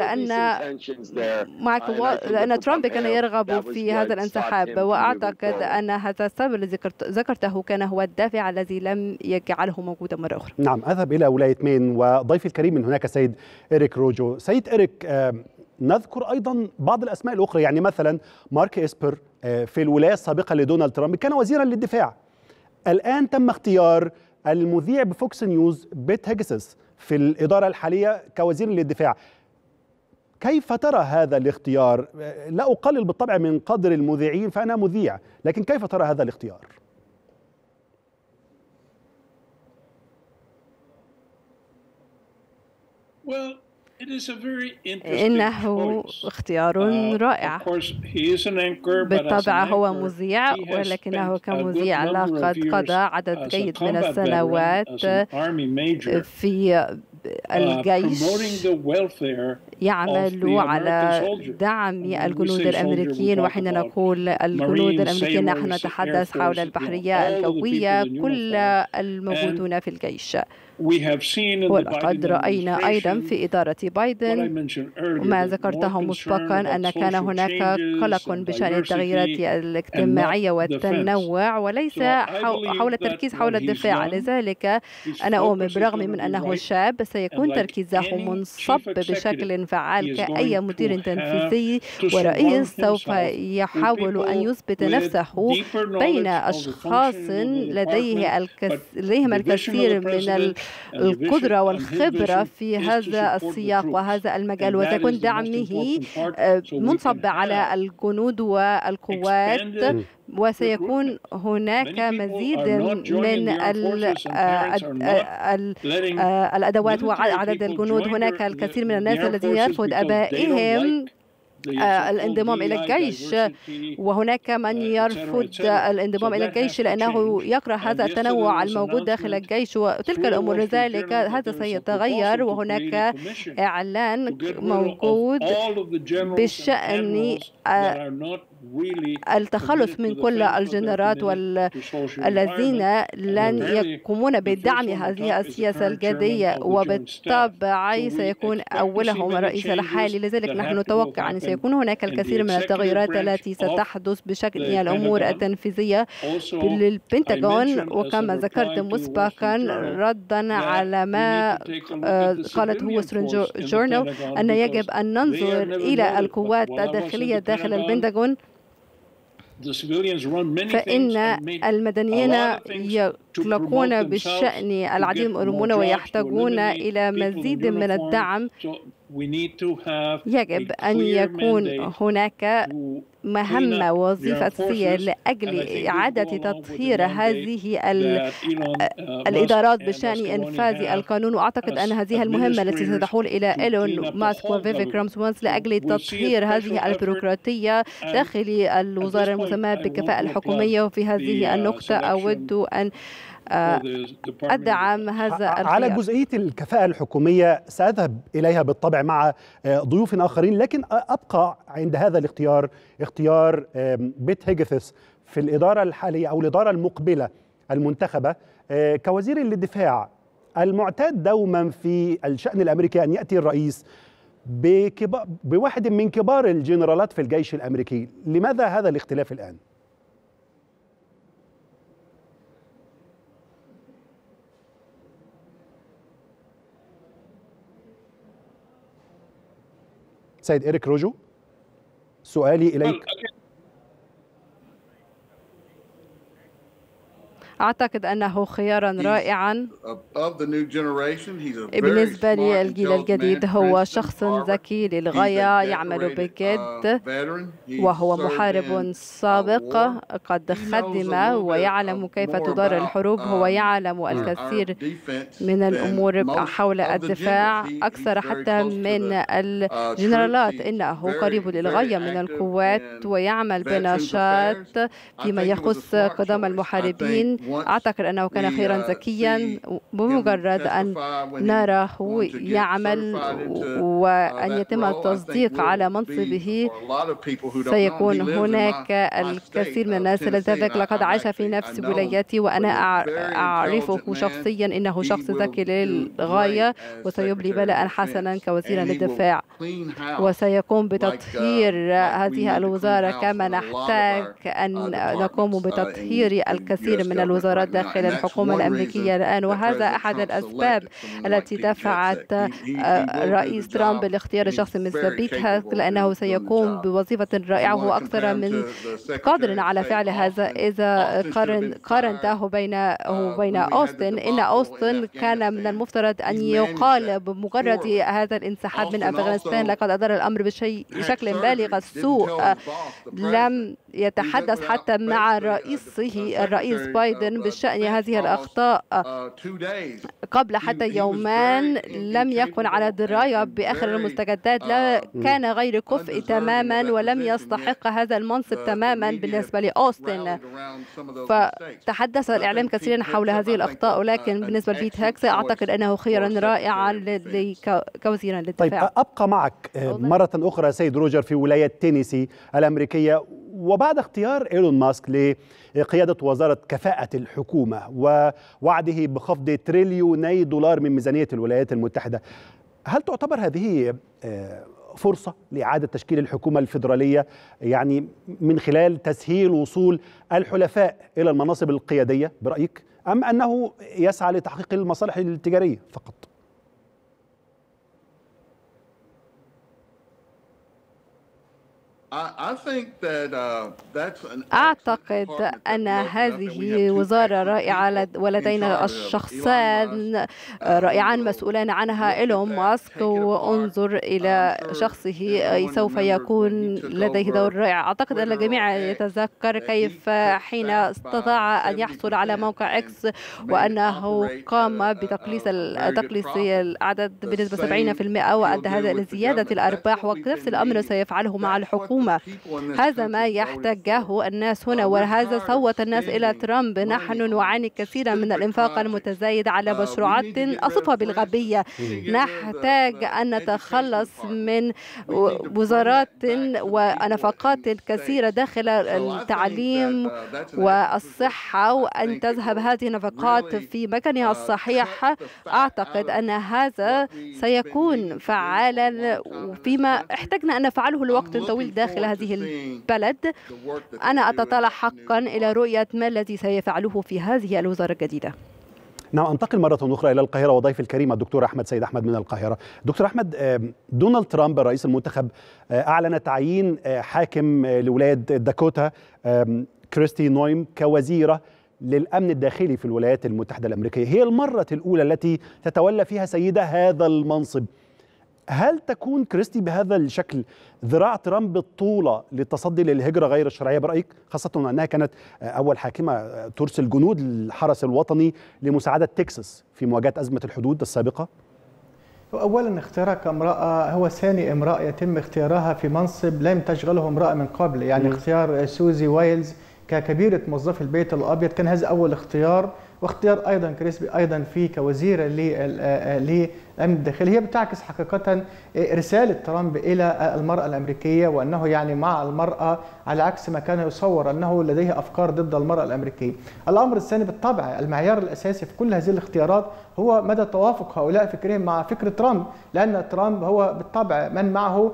لأن ترامب كان يرغب في هذا الانسحاب، وأعتقد أن هذا السبب الذي ذكرته كان هو الدافع الذي لم يجعله موجودا مرة أخرى. نعم، أذهب إلى ولاية مين وضيفي الكريم من هناك السيد إريك روجو. سيد إريك، نذكر أيضا بعض الأسماء الأخرى، يعني مثلا مارك إسبر في الولاية السابقة لدونالد ترامب كان وزيرا للدفاع، الآن تم اختيار المذيع بفوكس نيوز بيت هيجسيث في الإدارة الحالية كوزير للدفاع. كيف ترى هذا الاختيار؟ لا أقلل بالطبع من قدر المذيعين فأنا مذيع، لكن كيف ترى هذا الاختيار؟ إنه اختيار رائع. بالطبع هو مذيع، ولكنه كمذيع لقد قضى عدد جيد من السنوات في الجيش يعمل على دعم الجنود الأمريكيين. وحين نقول الجنود الأمريكيين نحن نتحدث حول البحرية الجوية، كل الموجودون في الجيش. ولقد رأينا أيضا في إدارة بايدن ما ذكرته مسبقا، أن كان هناك قلق بشأن التغييرات الاجتماعية والتنوع، وليس حول التركيز حول الدفاع. لذلك أنا أؤمن برغم من أنه شاب سيكون تركيزه منصب بشكل فعال. كأي مدير تنفيذي ورئيس سوف يحاول أن يثبت نفسه بين أشخاص لديهم الكثير من القدرة والخبرة في هذا السياق وهذا المجال، وتكون دعمه منصب على الجنود والقوات، وسيكون هناك مزيد من الأدوات وعدد الجنود. هناك الكثير من الناس الذين يرفض آبائهم الانضمام إلى الجيش، وهناك من يرفض الانضمام إلى الجيش لأنه يكره هذا التنوع الموجود داخل الجيش وتلك الأمور. لذلك هذا سيتغير، وهناك إعلان موجود بشأن التخلص من كل الجنرالات الذين لن يقومون بدعم هذه السياسة الجدية، وبالطبع سيكون أولهم الرئيس الحالي. لذلك نحن نتوقع أن سيكون هناك الكثير من التغيرات التي ستحدث بشكل الأمور التنفيذية للبنتاغون. وكما ذكرت مسبقا ردا على ما قالته وسترن جورنال، أن يجب أن ننظر إلى القوات الداخلية داخل البنتاغون، فإن المدنيين يقلقون بشأن العديد من الأمور ويحتاجون إلى مزيد من الدعم. يجب أن يكون هناك مهمة ووظيفة أساسية لأجل إعادة تطهير هذه الإدارات بشأن إنفاذ القانون. وأعتقد أن هذه المهمة التي ستحول إلى إيلون ماسك وفيفيك رامسوانس لأجل تطهير هذه البيروقراطية داخل الوزارة المسماة بالكفاءة الحكومية. وفي هذه النقطة أود أن أدعم هذا على جزئية الكفاءة الحكومية سأذهب إليها بالطبع مع ضيوف آخرين، لكن أبقى عند هذا الاختيار، اختيار بيت هيجثس في الإدارة الحالية أو الإدارة المقبلة المنتخبة كوزير للدفاع. المعتاد دوما في الشأن الأمريكي أن يأتي الرئيس بواحد من كبار الجنرالات في الجيش الأمريكي، لماذا هذا الاختلاف الآن؟ سيد إيريك روجو سؤالي إليك. أعتقد أنه خيارا رائعا بالنسبة للجيل الجديد. هو شخص ذكي للغاية، يعمل بجد، وهو محارب سابق قد خدم ويعلم كيف تدار الحروب. هو يعلم الكثير من الأمور حول الدفاع أكثر حتى من الجنرالات. إنه قريب للغاية من القوات ويعمل بنشاط فيما يخص قدام المحاربين. أعتقد أنه كان خيرا ذكيا. بمجرد أن نراه يعمل وأن يتم التصديق على منصبه سيكون هناك الكثير من الناس لذلك لقد عاش في نفس ولايتي وأنا أعرفه شخصيا. إنه شخص ذكي للغاية وسيبلي بلاء حسنا كوزير للدفاع، وسيقوم بتطهير هذه الوزارة كما نحتاج أن نقوم بتطهير الكثير من الوزارات داخل الحكومة الأمريكية الآن. وهذا أحد الأسباب التي دفعت الرئيس ترامب لاختيار شخص مثل بيت هيجث، لأنه سيقوم بوظيفة رائعة وأكثر من قادر على فعل هذا. إذا قارنته بين أوستن، إن أوستن كان من المفترض أن يقال بمجرد هذا الانسحاب من أفغانستان لقد أدار الأمر بشكل بالغ السوء. لم يتحدث حتى مع رئيسه الرئيس بايدن بشأن هذه الأخطاء قبل حتى يومان. لم يكن على دراية بآخر المستجدات، لا كان غير كفء تماما ولم يستحق هذا المنصب تماما بالنسبة لأوستن. فتحدث الإعلام كثيرا حول هذه الأخطاء، ولكن بالنسبة لبيت هيجثس أعتقد أنه خيارا رائعا كوزيرا للدفاع. طيب أبقى معك مرة أخرى سيد روجر في ولاية تينيسي الأمريكية. وبعد اختيار إيلون ماسك لقيادة وزارة كفاءة الحكومة ووعده بخفض تريليوني $1 من ميزانية الولايات المتحدة، هل تعتبر هذه فرصة لإعادة تشكيل الحكومة الفيدرالية، يعني من خلال تسهيل وصول الحلفاء إلى المناصب القيادية برأيك، أم أنه يسعى لتحقيق المصالح التجارية فقط؟ أعتقد أن هذه وزارة رائعة ولدينا الشخصان رائعان مسؤولان عنها، إيلون ماسك وانظر إلى شخصه سوف يكون لديه دور رائع. أعتقد أن الجميع يتذكر كيف حين استطاع أن يحصل على موقع إكس وأنه قام بتقليص العدد بنسبة 70% وأدى هذا لزيادة الأرباح، ونفس الأمر سيفعله مع الحكومة. هذا ما يحتاجه الناس هنا، وهذا صوت الناس إلى ترامب. نحن نعاني كثيرا من الإنفاق المتزايد على مشروعات أصفها بالغبية. نحتاج أن نتخلص من وزارات ونفقات كثيرة داخل التعليم والصحة وأن تذهب هذه النفقات في مكانها الصحيح. أعتقد أن هذا سيكون فعالا فيما احتجنا أن نفعله لوقت طويل داخل هذه البلد. أنا أتطلع حقا إلى رؤية ما الذي سيفعله في هذه الوزارة الجديدة. نعم، أنتقل مرة أخرى إلى القاهرة وضيف الكريم الدكتور أحمد سيد أحمد من القاهرة. دكتور أحمد، دونالد ترامب الرئيس المنتخب أعلن تعيين حاكم لولاية داكوتا كريستي نويم كوزيرة للأمن الداخلي في الولايات المتحدة الأمريكية. هي المرة الأولى التي تتولى فيها سيدة هذا المنصب. هل تكون كريستي بهذا الشكل ذراع ترامب الطولة للتصدي للهجرة غير الشرعية برأيك؟ خاصة أنها كانت أول حاكمة ترسل جنود للحرس الوطني لمساعدة تكساس في مواجهة أزمة الحدود السابقة. أولا اختيارك امرأة هو ثاني امرأة يتم اختيارها في منصب لم تشغله امرأة من قبل، يعني اختيار سوزي وايلز ككبيرة موظفي البيت الأبيض كان هذا أول اختيار، واختيار أيضا كريسبي أيضا في كوزيرة للأمن الداخلي. هي بتعكس حقيقة رسالة ترامب إلى المرأة الأمريكية، وأنه يعني مع المرأة على عكس ما كان يصور أنه لديه أفكار ضد المرأة الأمريكية. الأمر الثاني بالطبع المعيار الأساسي في كل هذه الاختيارات هو مدى توافق هؤلاء فكرهم مع فكر ترامب، لأن ترامب هو بالطبع من معه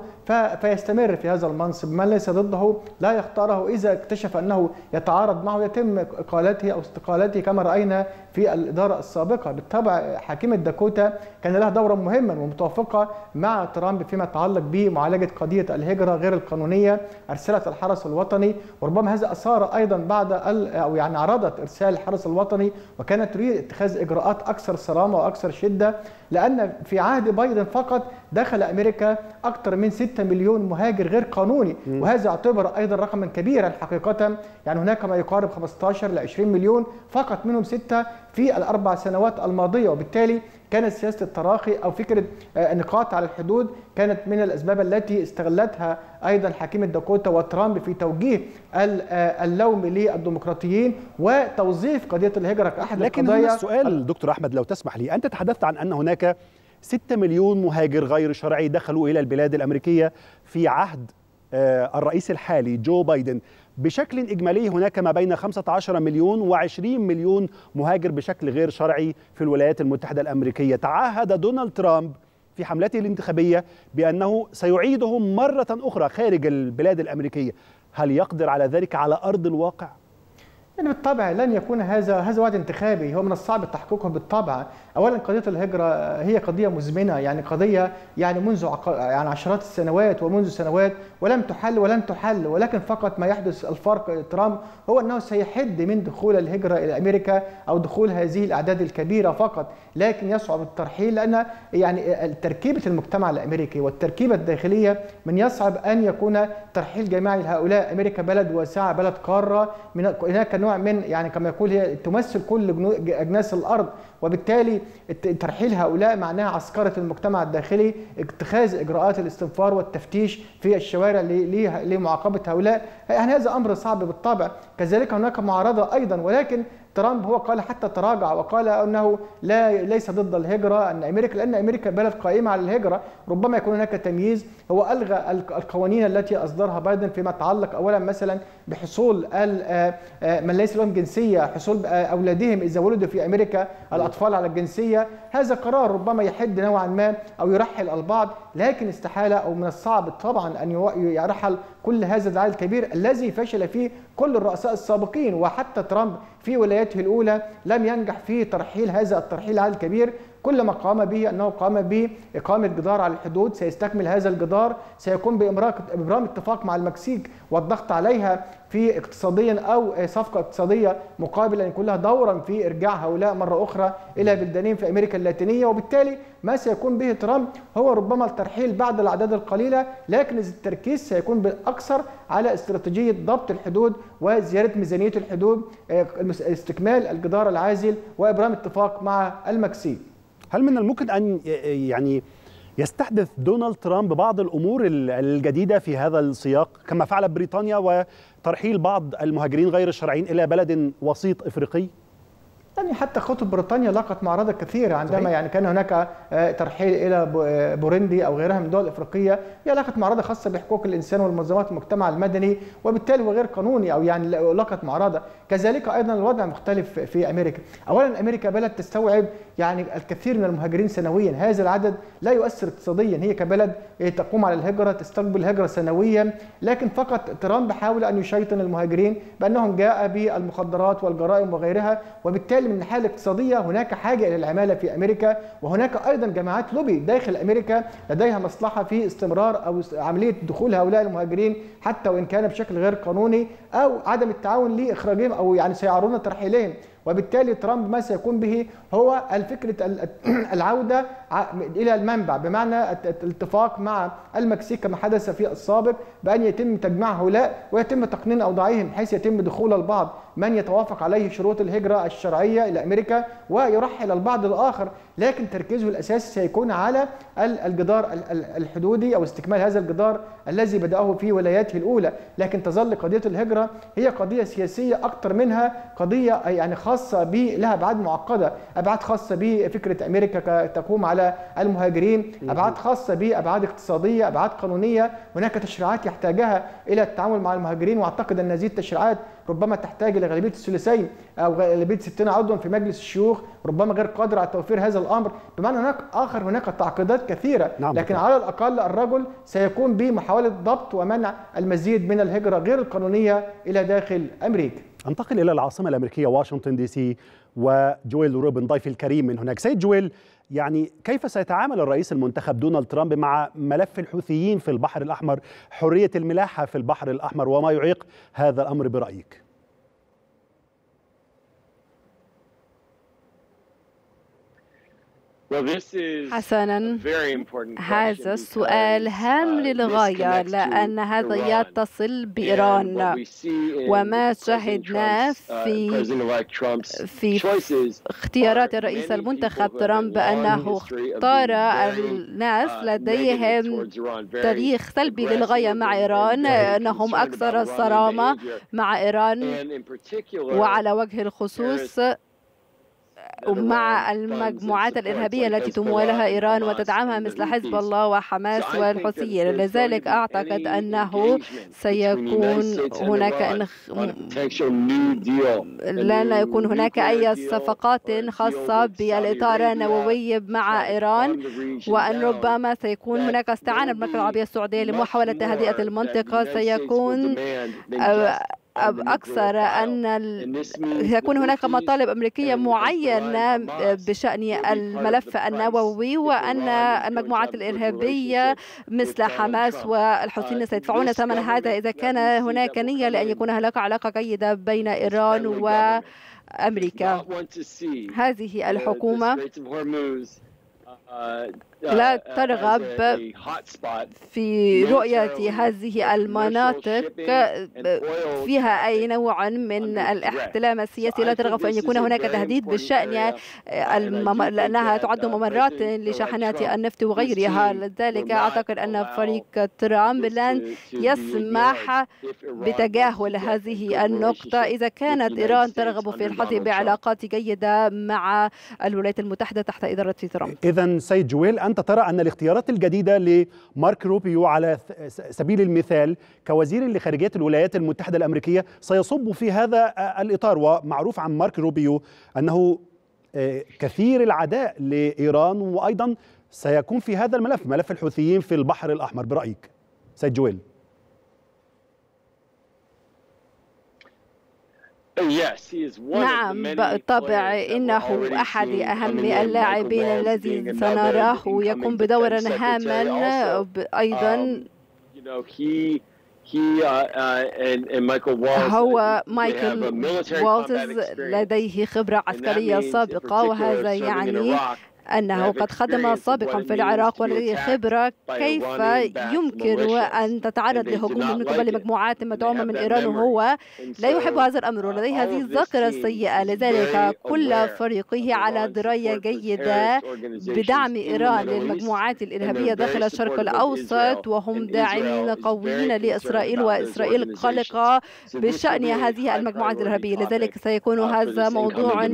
فيستمر في هذا المنصب، من ليس ضده لا يختاره إذا اكتشف أنه يتعارض معه يتم إقالته أو استقالته كما رأينا في الإدارة السابقة. بالطبع حاكمة داكوتا كان لها دورا مهما ومتوافقة مع ترامب فيما يتعلق بمعالجة قضية الهجرة غير القانونية، أرسلت الحرس الوطني، وربما هذا أثار أيضا بعد أو يعني عرضت إرسال الحرس الوطني، وكانت تريد اتخاذ إجراءات أكثر صرامة وأكثر شدة، لأن في عهد بايدن فقط دخل أمريكا أكثر من 6 مليون مهاجر غير قانوني، وهذا يعتبر أيضا رقما كبيرا حقيقة، يعني هناك ما يقارب 15 ل 20 مليون فقط منهم 6 في الأربع سنوات الماضية. وبالتالي كانت سياسة التراخي أو فكرة النقاط على الحدود كانت من الأسباب التي استغلتها أيضا حاكمة داكوتا وترامب في توجيه اللوم للديمقراطيين وتوظيف قضية الهجرة كأحد القضايا. لكن هنا السؤال دكتور أحمد لو تسمح لي، أنت تحدثت عن أن هناك 6 مليون مهاجر غير شرعي دخلوا إلى البلاد الأمريكية في عهد الرئيس الحالي جو بايدن، بشكل إجمالي هناك ما بين 15 مليون و20 مليون مهاجر بشكل غير شرعي في الولايات المتحدة الأمريكية. تعهد دونالد ترامب في حملته الانتخابية بأنه سيعيدهم مرة أخرى خارج البلاد الأمريكية، هل يقدر على ذلك على أرض الواقع؟ يعني بالطبع لن يكون هذا وعد انتخابي، هو من الصعب تحقيقه بالطبع. اولا قضيه الهجره هي قضيه مزمنه، يعني قضيه يعني منذ يعني عشرات السنوات ومنذ سنوات ولم تحل ولن تحل، ولكن فقط ما يحدث الفرق ترامب هو انه سيحد من دخول الهجره الى امريكا او دخول هذه الاعداد الكبيره فقط، لكن يصعب الترحيل لان يعني تركيبه المجتمع الامريكي والتركيبه الداخليه من يصعب ان يكون ترحيل جماعي لهؤلاء. امريكا بلد واسعه، بلد قاره، هناك نوع من يعني كما يقول هي تمثل كل أجناس الأرض، وبالتالي ترحيل هؤلاء معناها عسكرة المجتمع الداخلي، اتخاذ إجراءات الاستنفار والتفتيش في الشوارع لمعاقبة هؤلاء، يعني هذا أمر صعب بالطبع. كذلك هناك معارضة أيضا، ولكن ترامب هو قال حتى تراجع وقال أنه ليس ضد الهجرة، أن أمريكا لأن أمريكا بلد قائمة على الهجرة، ربما يكون هناك تمييز. هو ألغى القوانين التي أصدرها بايدن فيما يتعلق أولا مثلا بحصول من ليس لهم جنسية، حصول أولادهم إذا ولدوا في أمريكا الأطفال على الجنسية، هذا قرار ربما يحد نوعا ما أو يرحل البعض، لكن استحالة أو من الصعب طبعا أن يرحل كل هذا العدد الكبير الذي فشل فيه كل الرؤساء السابقين، وحتى ترامب في ولايته الأولى لم ينجح في ترحيل هذا الترحيل العدد الكبير. كل ما قام به أنه قام بإقامة جدار على الحدود، سيستكمل هذا الجدار، سيقوم بإبرام اتفاق مع المكسيك والضغط عليها في اقتصاديا أو صفقة اقتصادية مقابل أن يكون لها دورا في إرجاع هؤلاء مرة أخرى إلى بلدانهم في أمريكا اللاتينية. وبالتالي ما سيكون به ترامب هو ربما الترحيل بعد الأعداد القليلة، لكن التركيز سيكون بالأكثر على استراتيجية ضبط الحدود وزيادة ميزانية الحدود، استكمال الجدار العازل، وإبرام اتفاق مع المكسيك. هل من الممكن أن يعني يستحدث دونالد ترامب بعض الأمور الجديدة في هذا السياق كما فعل بريطانيا وترحيل بعض المهاجرين غير الشرعيين إلى بلد وسيط إفريقي؟ يعني حتى خطوة بريطانيا لقت معارضة كثيرة عندما صحيح. يعني كان هناك ترحيل إلى بوروندي أو غيرها من دول إفريقية، هي لقت معارضة خاصة بحقوق الإنسان والمنظمات المجتمع المدني، وبالتالي هو غير قانوني أو يعني لقت معارضة. كذلك أيضا الوضع مختلف في أمريكا، أولا أمريكا بلد تستوعب يعني الكثير من المهاجرين سنويا، هذا العدد لا يؤثر اقتصاديا، هي كبلد تقوم على الهجرة تستقبل الهجرة سنويا، لكن فقط ترامب حاول أن يشيطن المهاجرين بأنهم جاء بالمخدرات والجرائم وغيرها، وبالتالي من الناحية الاقتصادية هناك حاجة إلى العمالة في أمريكا، وهناك أيضا جماعات لوبي داخل أمريكا لديها مصلحة في استمرار أو عملية دخول هؤلاء المهاجرين حتى وإن كان بشكل غير قانوني، أو عدم التعاون لإخراجهم أو يعني سيعرضون ترحيلهم. وبالتالي ترامب ما سيقوم به هو الفكرة العودة إلى المنبع، بمعنى الاتفاق مع المكسيك كما حدث في السابق بأن يتم تجميع هؤلاء ويتم تقنين أوضاعهم، حيث يتم دخول البعض من يتوافق عليه شروط الهجرة الشرعية إلى أمريكا ويرحل البعض الآخر، لكن تركيزه الأساسي سيكون على الجدار الحدودي أو استكمال هذا الجدار الذي بدأه في ولاياته الأولى. لكن تظل قضية الهجرة هي قضية سياسية أكثر منها قضية يعني خاصة لها أبعاد معقدة، أبعاد خاصة بفكرة أمريكا تقوم على المهاجرين، أبعاد خاصة بأبعاد اقتصادية، أبعاد قانونية، هناك تشريعات يحتاجها إلى التعامل مع المهاجرين، وأعتقد أن هذه التشريعات ربما تحتاج إلى غالبية الثلثين أو غالبية 60 عضوا في مجلس الشيوخ، ربما غير قادرة على توفير هذا الأمر، بمعنى هناك تعقيدات كثيرة. نعم، لكن على الأقل الرجل سيقوم بمحاولة ضبط ومنع المزيد من الهجرة غير القانونية إلى داخل أمريكا. أنتقل إلى العاصمة الأمريكية واشنطن دي سي وجويل روبن ضيفي الكريم من هناك. سيد جويل، يعني كيف سيتعامل الرئيس المنتخب دونالد ترامب مع ملف الحوثيين في البحر الأحمر، حرية الملاحة في البحر الأحمر وما يعيق هذا الأمر برأيك؟ حسناً، هذا السؤال هام للغاية لأن هذا يتصل بإيران وما شاهدناه في اختيارات الرئيس المنتخب ترامب، أنه اختار الناس لديهم تاريخ سلبي للغاية مع إيران، أنهم أكثر صرامة مع إيران وعلى وجه الخصوص مع المجموعات الإرهابية التي تمولها إيران وتدعمها مثل حزب الله وحماس والحوثيين. لذلك أعتقد أنه سيكون هناك لن يكون هناك أي صفقات خاصة بالإطار النووي مع إيران، وأن ربما سيكون هناك استعانة بالمملكة العربية السعودية لمحاولة تهدئة المنطقة. سيكون أكثر أن سيكون هناك مطالب أمريكية معينة بشأن الملف النووي، وأن المجموعات الإرهابية مثل حماس والحوثيين سيدفعون ثمن هذا إذا كان هناك نية لأن يكون هناك علاقة جيدة بين إيران وأمريكا. هذه الحكومة لا ترغب في رؤية هذه المناطق فيها أي نوع من الاحتلام السياسي، لا ترغب أن يكون هناك تهديد بالشأن لأنها تعد ممرات لشاحنات النفط وغيرها. لذلك أعتقد أن فريق ترامب لن يسمح بتجاهل هذه النقطة إذا كانت إيران ترغب في الحظ بعلاقات جيدة مع الولايات المتحدة تحت إدارة ترامب. إذن سيد جويل، أنت ترى أن الاختيارات الجديدة لمارك روبيو على سبيل المثال كوزير لخارجية الولايات المتحدة الأمريكية سيصب في هذا الإطار، ومعروف عن مارك روبيو أنه كثير العداء لإيران، وأيضا سيكون في هذا الملف ملف الحوثيين في البحر الأحمر برأيك سيد جويل؟ نعم بالطبع، إنه أحد أهم اللاعبين الذي سنراه يقوم بدورا هاما أيضا. هو مايكل والتز لديه خبرة عسكرية سابقة، وهذا يعني أنه قد خدم سابقا في العراق ولديه خبرة كيف يمكن أن تتعرض لهجوم من قبل مجموعات مدعومة من إيران، وهو لا يحب هذا الأمر ولديه هذه الذاكرة السيئة. لذلك كل فريقه على دراية جيدة بدعم إيران للمجموعات الإرهابية داخل الشرق الأوسط، وهم داعمين قويين لإسرائيل، وإسرائيل قلقة بشأن هذه المجموعات الإرهابية. لذلك سيكون هذا موضوع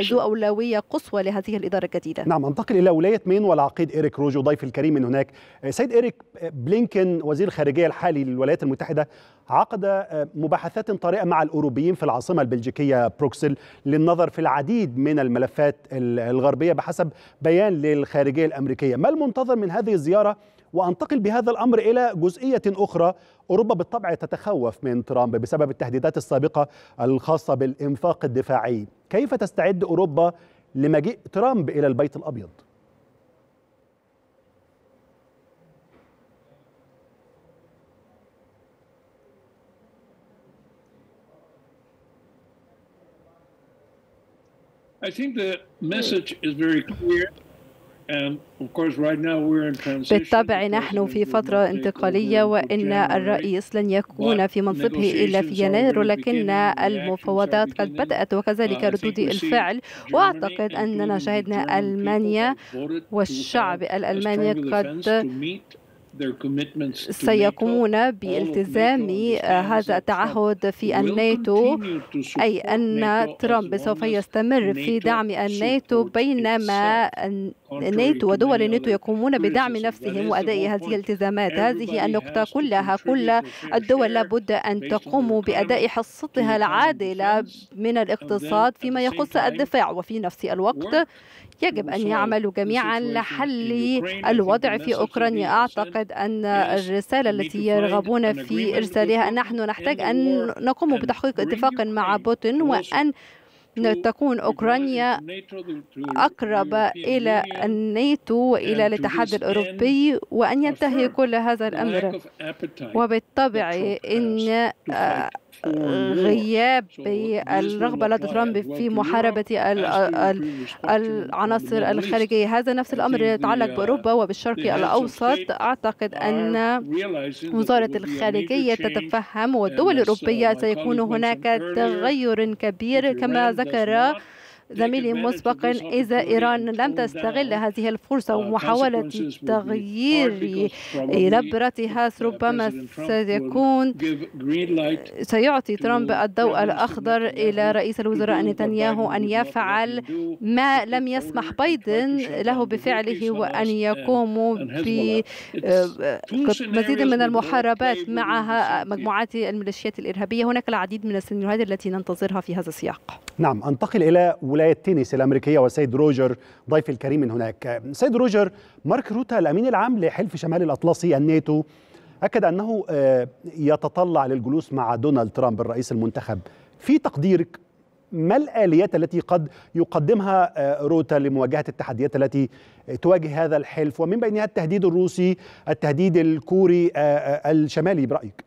ذو أولوية قصوى لهذه الإدارة الجديدة. نعم، انتقل إلى ولاية مين والعقيد إيريك روجو ضيف الكريم من هناك. سيد إيريك، بلينكن وزير الخارجية الحالي للولايات المتحدة عقد مباحثات طارئة مع الأوروبيين في العاصمة البلجيكية بروكسل للنظر في العديد من الملفات الغربية بحسب بيان للخارجية الأمريكية. ما المنتظر من هذه الزيارة؟ وأنتقل بهذا الأمر إلى جزئية أخرى، أوروبا بالطبع تتخوف من ترامب بسبب التهديدات السابقة الخاصة بالإنفاق الدفاعي. كيف تستعد أوروبا لمجيء ترامب إلى البيت الأبيض؟ I think the message is very clear. بالطبع نحن في فترة انتقالية، وإن الرئيس لن يكون في منصبه إلا في يناير، لكن المفاوضات قد بدأت وكذلك ردود الفعل. وأعتقد أننا شاهدنا ألمانيا والشعب الألماني قد سيقومون بالتزام هذا التعهد في الناتو، أي أن ترامب سوف يستمر في دعم الناتو بينما الناتو ودول الناتو يقومون بدعم نفسهم وأداء هذه الالتزامات. هذه النقطة كلها، كل الدول لابد أن تقوم بأداء حصتها العادلة من الاقتصاد فيما يخص الدفاع، وفي نفس الوقت يجب أن يعملوا جميعا لحل الوضع في أوكرانيا. أعتقد أن الرسالة التي يرغبون في إرسالها، نحن نحتاج أن نقوم بتحقيق اتفاق مع بوتين، وأن تكون أوكرانيا أقرب إلى الناتو وإلى الاتحاد الأوروبي، وأن ينتهي كل هذا الأمر. وبالطبع إن غياب الرغبة لدى ترامب في محاربة العناصر الخارجية، هذا نفس الأمر يتعلق بأوروبا وبالشرق الأوسط. أعتقد أن وزارة الخارجية تتفهم، والدول الأوروبية سيكون هناك تغير كبير كما ذكر زميلي مسبقا، إذا إيران لم تستغل هذه الفرصة ومحاولة تغيير نبرتها ربما سيعطي ترامب الضوء الأخضر إلى رئيس الوزراء نتنياهو أن يفعل ما لم يسمح بايدن له بفعله، وأن يقوم بمزيد من المحاربات مع مجموعات الميليشيات الإرهابية. هناك العديد من السيناريوهات التي ننتظرها في هذا السياق. نعم، أنتقل إلى ولاية تينيسي الأمريكية والسيد روجر ضيف الكريم من هناك. سيد روجر، مارك روتا الأمين العام لحلف شمال الأطلسي الناتو أكد أنه يتطلع للجلوس مع دونالد ترامب الرئيس المنتخب. في تقديرك ما الآليات التي قد يقدمها روتا لمواجهة التحديات التي تواجه هذا الحلف، ومن بينها التهديد الروسي، التهديد الكوري الشمالي برأيك؟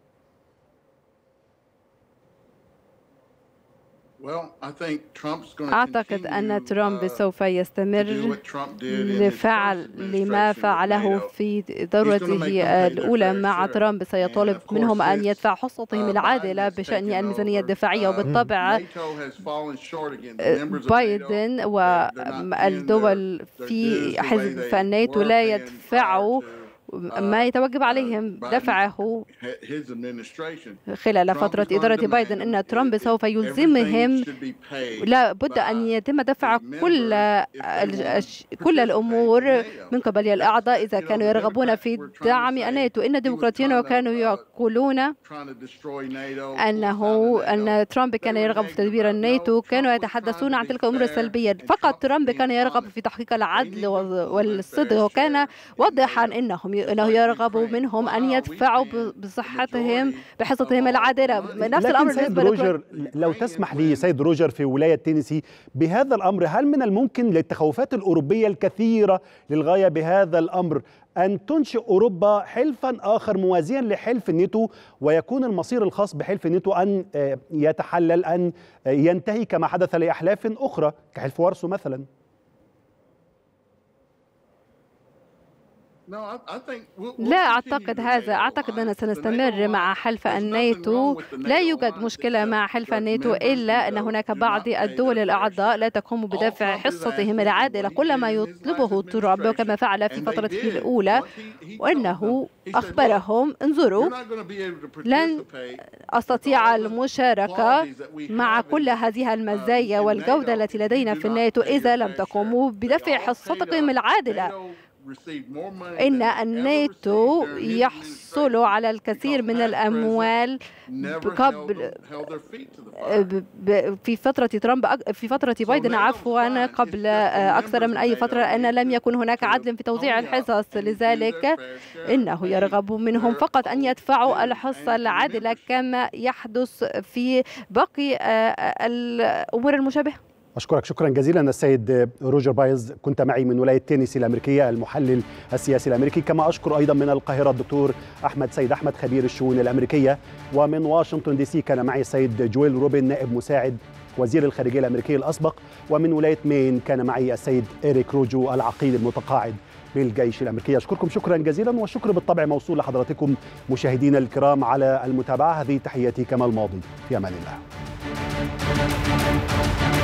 أعتقد أن ترامب سوف يستمر لفعل لما فعله في دورته الأولى مع ترامب. سيطالب منهم أن يدفع حصتهم العادلة بشأن الميزانية الدفاعية. وبالطبع بايدن والدول في حزب الناتو لا يدفعوا ما يتوجب عليهم دفعه خلال فترة إدارة بايدن. إن ترامب سوف يلزمهم، لا بد أن يتم دفع كل الأمور من قبل الأعضاء إذا كانوا يرغبون في دعم الناتو. إن الديمقراطيين كانوا يقولون أن ترامب كان يرغب في تدمير الناتو، كانوا يتحدثون عن تلك الأمور السلبية. فقط ترامب كان يرغب في تحقيق العدل والصدق، وكان واضحا أنه يرغب منهم أن يدفعوا بصحتهم بحصتهم العادلة. نفس الأمر بالنسبة لروجر. لو تسمح لي سيد روجر، في ولاية تينيسي بهذا الأمر، هل من الممكن للتخوفات الأوروبية الكثيرة للغاية بهذا الأمر أن تنشئ أوروبا حلفا آخر موازيا لحلف الناتو، ويكون المصير الخاص بحلف الناتو أن يتحلل، أن ينتهي كما حدث لأحلاف أخرى كحلف وارسو مثلا؟ لا أعتقد هذا. أعتقد أننا سنستمر مع حلف الناتو. لا يوجد مشكلة مع حلف الناتو، إلا أن هناك بعض الدول الأعضاء لا تقوم بدفع حصتهم العادلة كل ما يطلبه ترامب كما فعل في فترته الأولى. وأنه أخبرهم انظروا، لن أستطيع المشاركة مع كل هذه المزايا والجودة التي لدينا في الناتو إذا لم تقوموا بدفع حصتكم العادلة. إن الناتو يحصل على الكثير من الأموال في فترة ترامب، في فترة بايدن عفوا، قبل أكثر من أي فترة، أن لم يكن هناك عدل في توزيع الحصص. لذلك إنه يرغب منهم فقط أن يدفعوا الحصة العادلة كما يحدث في باقي الأمور المشابهة. أشكرك شكرا جزيلا السيد روجر بايلز، كنت معي من ولاية تينيسي الأمريكية، المحلل السياسي الأمريكي. كما أشكر أيضا من القاهرة الدكتور أحمد سيد أحمد خبير الشؤون الأمريكية، ومن واشنطن دي سي كان معي السيد جويل روبن نائب مساعد وزير الخارجية الأمريكي الأسبق. ومن ولاية مين كان معي السيد إيريك روجو العقيد المتقاعد بالجيش الأمريكي. أشكركم شكرا جزيلا، والشكر بالطبع موصول لحضراتكم مشاهدينا الكرام على المتابعة. هذه تحياتي كما الماضي، في أمان الله.